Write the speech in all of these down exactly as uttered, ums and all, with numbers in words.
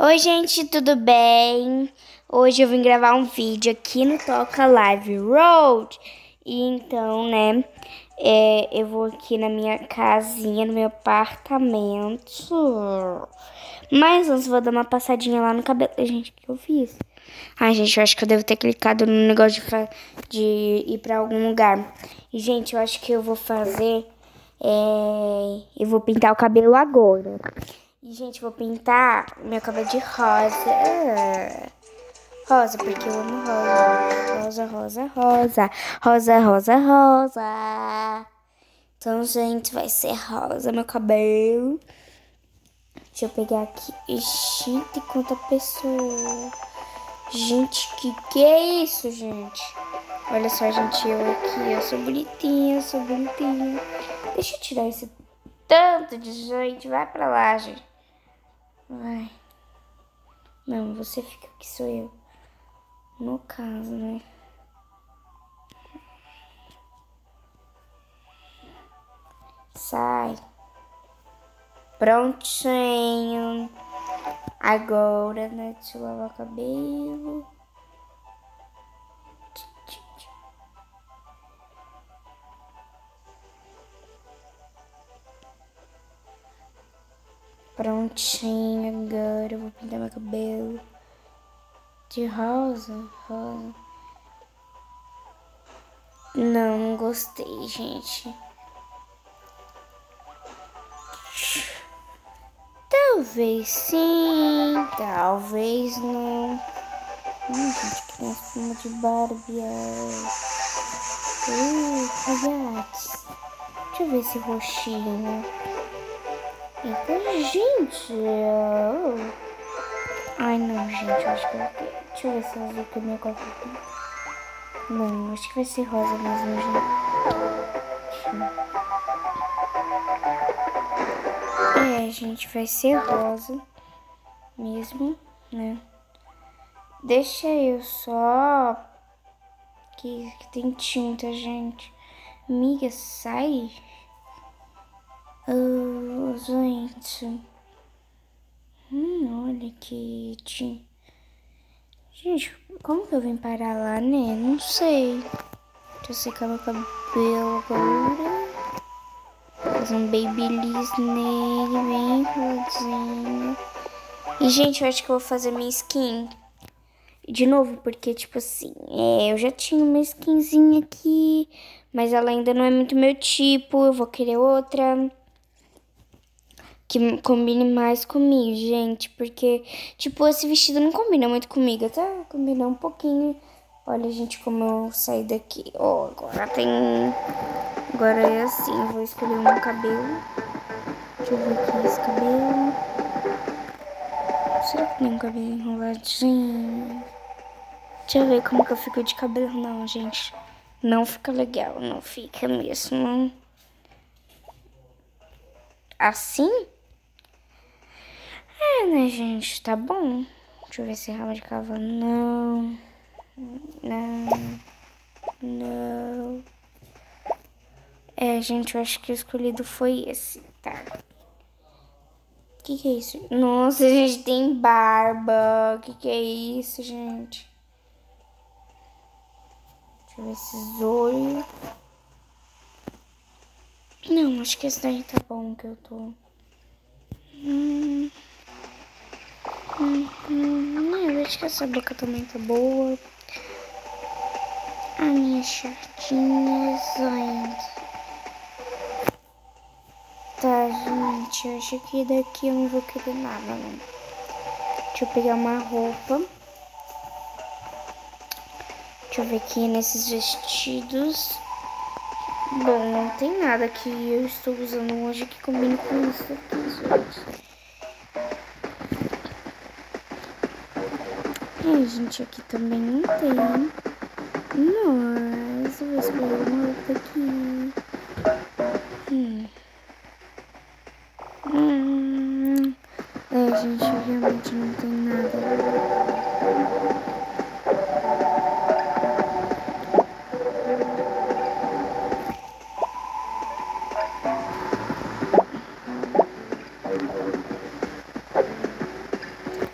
Oi gente, tudo bem? Hoje eu vim gravar um vídeo aqui no Toca Life World. E então, né, é, eu vou aqui na minha casinha, no meu apartamento. Mas antes vou dar uma passadinha lá no cabelo. Gente, o que eu fiz? Ai, gente, eu acho que eu devo ter clicado no negócio de, de ir pra algum lugar. E, gente, eu acho que eu vou fazer... É, eu vou pintar o cabelo agora. E, gente, vou pintar meu cabelo de rosa. Rosa, porque eu amo rosa. Rosa, rosa, rosa. Rosa, rosa, rosa. Então, gente, vai ser rosa meu cabelo. Deixa eu pegar aqui. Gente, quanta pessoa. Gente, que que é isso, gente? Olha só, gente, eu aqui. Eu sou bonitinha, eu sou bonitinha. Deixa eu tirar esse tanto de gente. Vai pra lá, gente. Vai. Não, você fica aqui, sou eu. No caso, né? Sai. Prontinho. Agora, né? Deixa eu lavar o cabelo. Prontinho, agora eu vou pintar meu cabelo de rosa, rosa. Não, não gostei, gente. Talvez sim, talvez não. Hum, gente, que tem espuma de Barbie. Uh, olha. Deixa eu ver esse roxinho, né? Então, gente, eu... Ai, não, gente, eu acho que eu... Deixa eu ver se é azul que eu me coloquei. Não, acho que vai ser rosa mesmo, gente. É, gente, vai ser rosa mesmo, né? Deixa eu só... Que, que tem tinta, gente. Amiga, sai... Uh, gente, hum, olha que tinha. Gente, como que eu vim parar lá, né? Não sei. Deixa eu secar meu cabelo agora. Fazer um babyliss nele, bem rodinho. E, gente, eu acho que eu vou fazer minha skin de novo, porque, tipo assim, é, eu já tinha uma skinzinha aqui, mas ela ainda não é muito meu tipo. Eu vou querer outra que combine mais comigo, gente. Porque, tipo, esse vestido não combina muito comigo. Até combinar um pouquinho. Olha, gente, como eu saí daqui. Ó, oh, agora tem... Agora é assim. Eu vou escolher o meu cabelo. Deixa eu ver aqui esse cabelo. Será que tem um cabelo enroladinho? Deixa eu ver como que eu fico de cabelo. Não, gente. Não fica legal. Não fica mesmo, não. Assim? É, né, gente? Tá bom. Deixa eu ver se rabo de cavalo. Não. Não. Não. É, gente, eu acho que o escolhido foi esse, tá? O que que é isso? Nossa, gente, tem barba. O que que é isso, gente? Deixa eu ver esses olhos. Não, acho que esse daí tá bom que eu tô. Hum, hum, hum, eu acho que essa boca também tá boa. A minha shortinha, gente. Tá, gente, eu acho que daqui eu não vou querer nada, não. Deixa eu pegar uma roupa. Deixa eu ver aqui nesses vestidos. Bom, não tem nada que eu estou usando hoje que combine com isso aqui, gente. É, gente, aqui também não tem. Nossa, eu vou escolher uma outra aqui. Hum. Hum. É, gente, eu realmente não tem nada.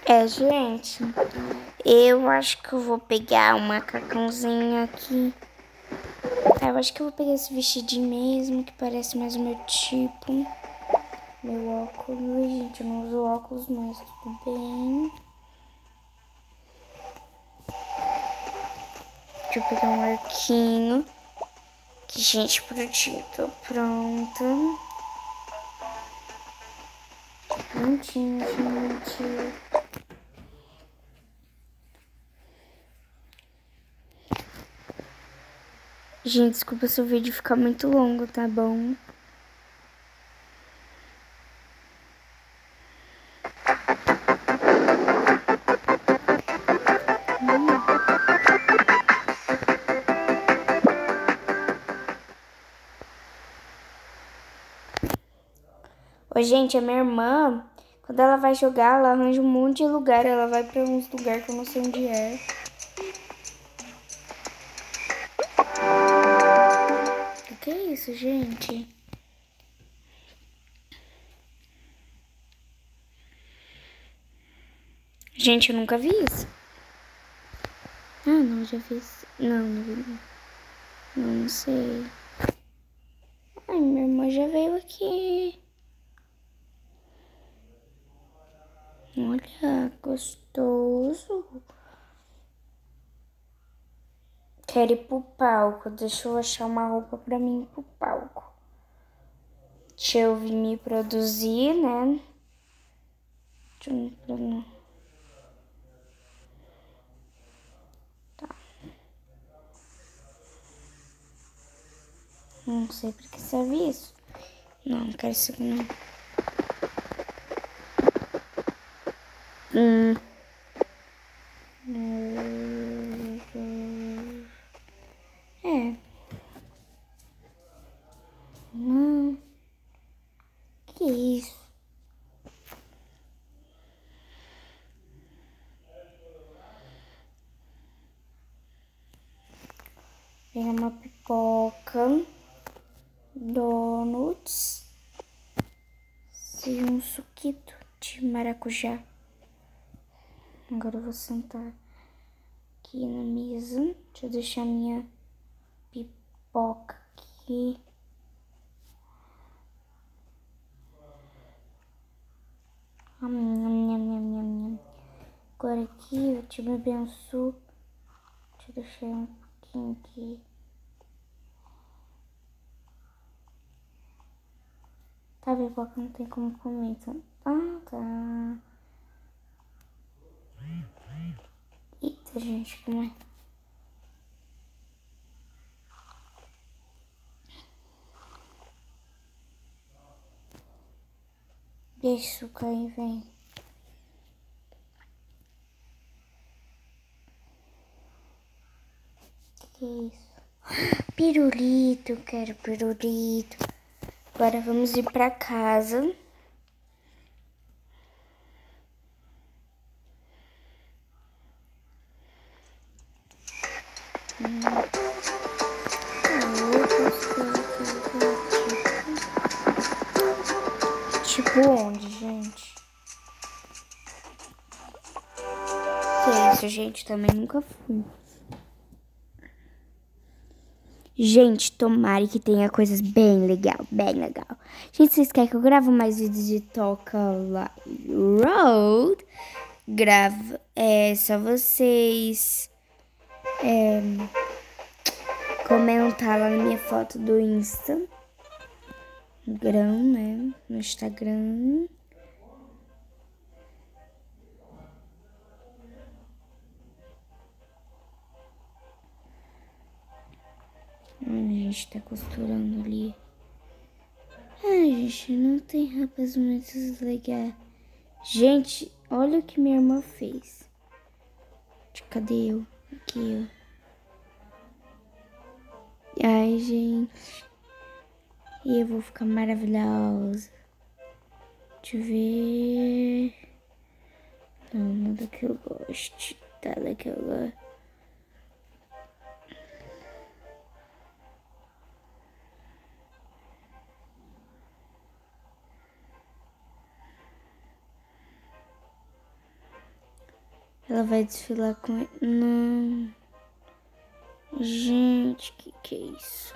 É, gente, eu acho que eu vou pegar um macacãozinho aqui. Eu acho que eu vou pegar esse vestidinho mesmo, que parece mais o meu tipo. Meu óculos, gente, eu não uso óculos, mas tudo bem. Deixa eu pegar um arquinho. Que, gente, pro tipo, pronto. Prontinho, gente. Gente, desculpa se o vídeo ficar muito longo, tá bom? Ô, gente, a minha irmã, quando ela vai jogar, ela arranja um monte de lugar. Ela vai pra uns lugares que eu não sei onde é. Que isso, gente? Gente, eu nunca vi isso. Ah, não, já fiz. Não, não vi. Não, não sei. Ai, minha irmã já veio aqui. Olha, gostoso. Quero ir pro palco. Deixa eu achar uma roupa pra mim ir pro palco. Deixa eu vir me produzir, né? Deixa eu me produzir. Tá. Não sei pra que serve isso. Não, não quero isso aqui, não. Hum. Tem uma pipoca, donuts e um suquito de maracujá. Agora eu vou sentar aqui na mesa. Deixa eu deixar minha pipoca aqui. Agora aqui eu te beber um suco. Deixa eu deixar um aqui. Tá, a pipoca não tem como comer, então. Ah, tá. Eita, gente, como é? Deixa eu cair, vem. Isso. Pirulito, quero pirulito. Agora vamos ir pra casa. Hum. Ah, tipo onde, gente? Que isso, gente? Também nunca fui. Gente, tomara que tenha coisas bem legal, bem legal. Gente, vocês querem que eu grave mais vídeos de Toca Life World? Gravo, é, só vocês é, comentar lá na minha foto do Insta. Instagram, né? No Instagram. A gente tá costurando ali. Ai, gente, não tem roupas muito legais. Gente, olha o que minha irmã fez. Cadê eu? Aqui, ó. Ai, gente. E eu vou ficar maravilhosa. Deixa eu ver. Não, nada que eu goste. Nada que eu gosto. Ela vai desfilar com ele. Não. Gente, que que é isso?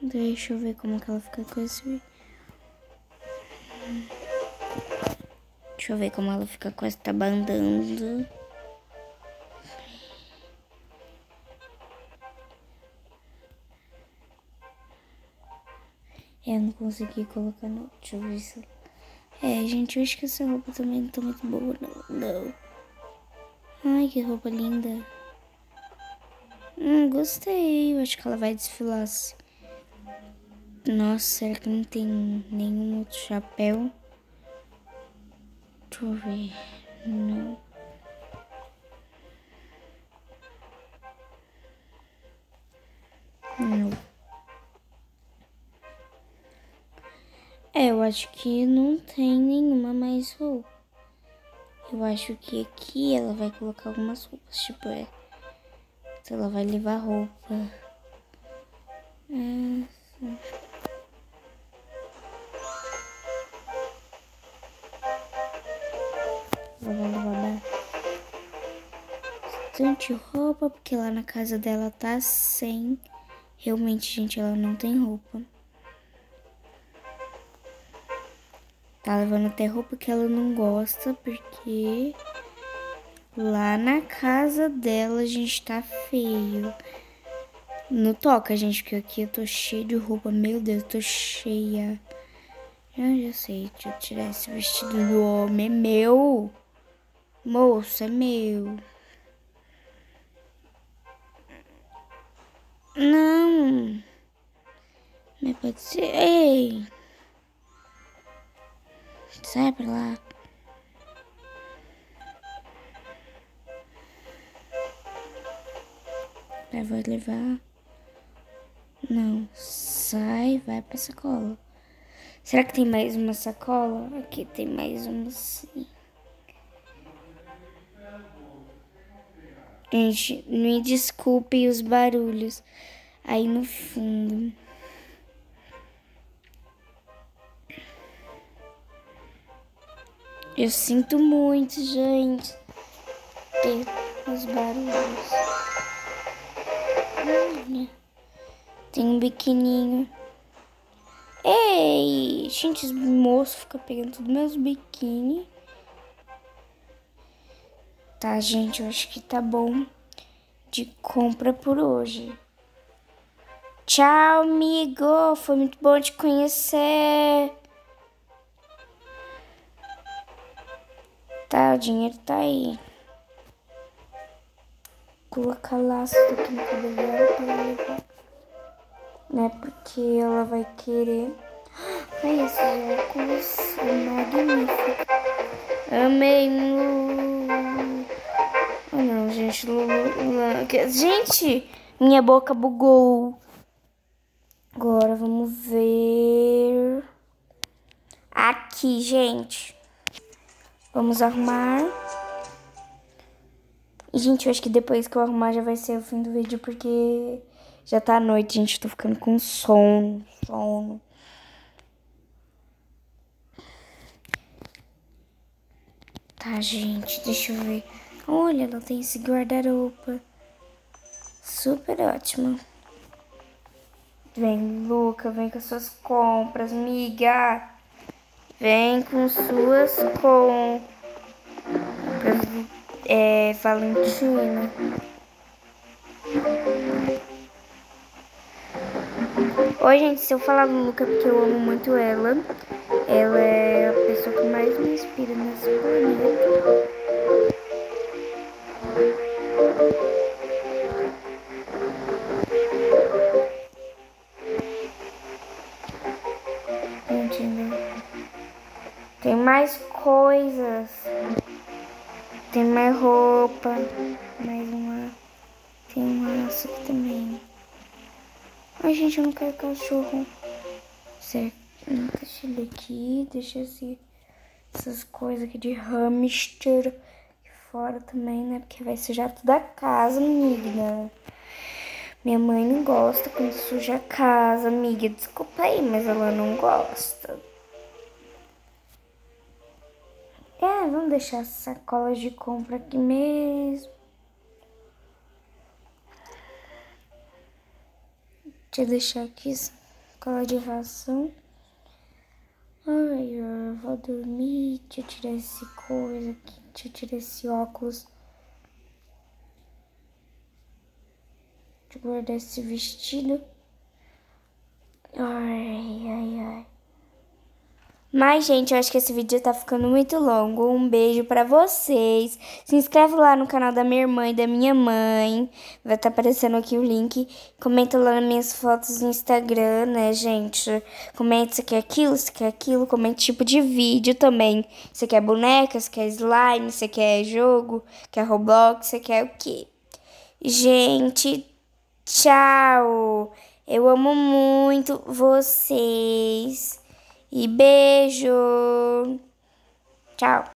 Deixa eu ver como que ela fica com esse... Deixa eu ver como ela fica com esta bandana. Eu não consegui colocar não. Deixa eu ver isso. É, gente, eu acho que essa roupa também não tá muito boa, não. não. Ai, que roupa linda. Hum, gostei. Eu acho que ela vai desfilar assim. Nossa, será que não tem nenhum outro chapéu? Deixa eu ver. Não. Não. É, eu acho que não tem nenhuma mais roupa. Eu acho que aqui ela vai colocar algumas roupas, tipo, é, ela vai levar roupa. Essa. Ela vai levar bastante roupa, porque lá na casa dela tá sem. Realmente, gente, ela não tem roupa. Tá levando até roupa que ela não gosta, porque lá na casa dela a gente tá feio. Não toca, gente, porque aqui eu tô cheia de roupa. Meu Deus, eu tô cheia. Eu já sei, deixa eu tirar esse vestido do homem. É meu. Moça, é meu. Não. Não pode ser. Ei. Sai pra lá. Eu vou levar. Não. Sai, vai pra sacola. Será que tem mais uma sacola? Aqui tem mais uma sim. Gente, me desculpem os barulhos aí no fundo. Eu sinto muito, gente, ter os barulhos. Tem um biquininho. Ei, gente, esse moço fica pegando todos os meus biquíni. Tá, gente, eu acho que tá bom de compra por hoje. Tchau, amigo. Foi muito bom te conhecer. Tá, o dinheiro tá aí. Colocar laço aqui no cabelo dela pra ela levar. Né, porque ela vai querer. Olha esse óculos, é magnífico. Amei, Lulu. Oh, não, gente, Lulu. Gente, minha boca bugou. Agora vamos ver. Aqui, gente. Vamos arrumar. E, gente, eu acho que depois que eu arrumar já vai ser o fim do vídeo, porque já tá à noite, gente. Eu tô ficando com sono, sono. Tá, gente, deixa eu ver. Olha, ela tem esse guarda-roupa. Super ótima. Vem, Luca, vem com as suas compras, miga. Vem com suas compras, é, Valentina. Oi, gente, se eu falar Luluca, porque eu amo muito ela. Ela é a pessoa que mais me inspira nesse planeta. Tem mais coisas. Tem mais roupa. Mais uma. Tem uma laço aqui também. Ai, gente, eu não quero cachorro. Certo. Deixa ele aqui. Deixa assim, essas coisas aqui de hamster aqui fora também, né? Porque vai sujar toda a casa, amiga. Minha mãe não gosta quando suja a casa, amiga. Desculpa aí, mas ela não gosta. É, vamos deixar as sacolas de compra aqui mesmo. Deixa eu deixar aqui sacola de ração. Ai, eu vou dormir. Deixa eu tirar esse coisa aqui. Deixa eu tirar esse óculos. Deixa eu guardar esse vestido. Ai, ai, ai. Mas, gente, eu acho que esse vídeo tá ficando muito longo. Um beijo pra vocês. Se inscreve lá no canal da minha irmã e da minha mãe. Vai tá aparecendo aqui o link. Comenta lá nas minhas fotos no Instagram, né, gente? Comenta se quer aquilo, se quer aquilo. Comenta tipo de vídeo também. Se quer boneca, se quer slime, se quer jogo, quer Roblox, se quer o quê? Gente, tchau! Eu amo muito vocês. E beijo. Tchau.